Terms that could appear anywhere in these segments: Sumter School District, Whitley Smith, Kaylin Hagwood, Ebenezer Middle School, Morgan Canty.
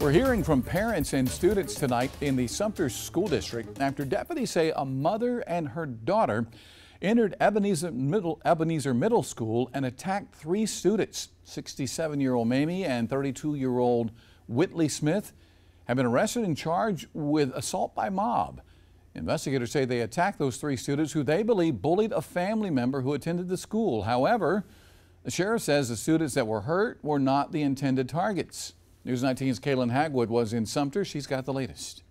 We're hearing from parents and students tonight in the Sumter School District after deputies say a mother and her daughter entered Ebenezer Middle School and attacked three students. 67-year-old Mamie and 32-year-old Whitley Smith have been arrested and charged with assault by mob. Investigators say they attacked those three students who they believe bullied a family member who attended the school. However, the sheriff says the students that were hurt were not the intended targets. News 19's Kaylin Hagwood was in Sumter. She's got the latest.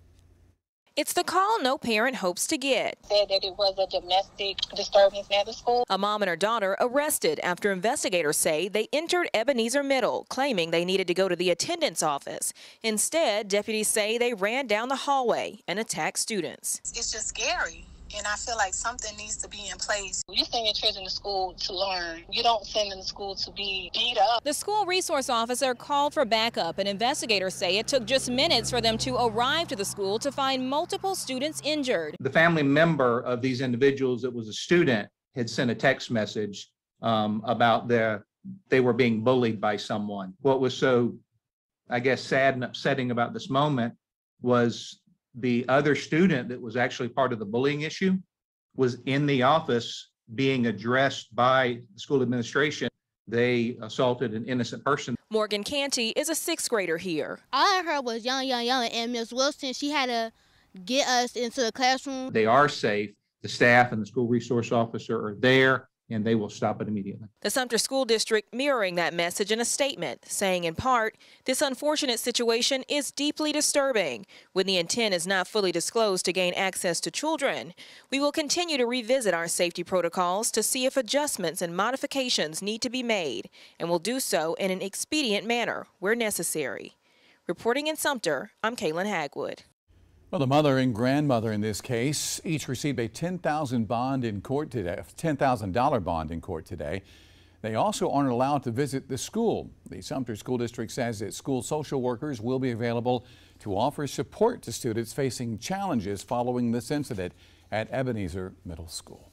It's the call no parent hopes to get. Said that it was a domestic disturbance at the school. A mom and her daughter arrested after investigators say they entered Ebenezer Middle, claiming they needed to go to the attendance office. Instead, deputies say they ran down the hallway and attacked students. It's just scary. And I feel like something needs to be in place. You send your children to school to learn. You don't send them to school to be beat up. The school resource officer called for backup, and investigators say it took just minutes for them to arrive to the school to find multiple students injured. The family member of these individuals that was a student had sent a text message about they were being bullied by someone. What was so, I guess, sad and upsetting about this moment was the other student that was actually part of the bullying issue was in the office being addressed by the school administration. They assaulted an innocent person. Morgan Canty is a sixth grader here. All I heard was yelling, yelling, yelling, and Ms. Wilson, she had to get us into the classroom. They are safe. The staff and the school resource officer are there, and they will stop it immediately. The Sumter School District mirroring that message in a statement, saying in part, this unfortunate situation is deeply disturbing. When the intent is not fully disclosed to gain access to children, we will continue to revisit our safety protocols to see if adjustments and modifications need to be made, and will do so in an expedient manner where necessary. Reporting in Sumter, I'm Kaylin Hagwood. Well, the mother and grandmother in this case each received a $10,000 bond in court today. They also aren't allowed to visit the school. The Sumter School District says that school social workers will be available to offer support to students facing challenges following this incident at Ebenezer Middle School.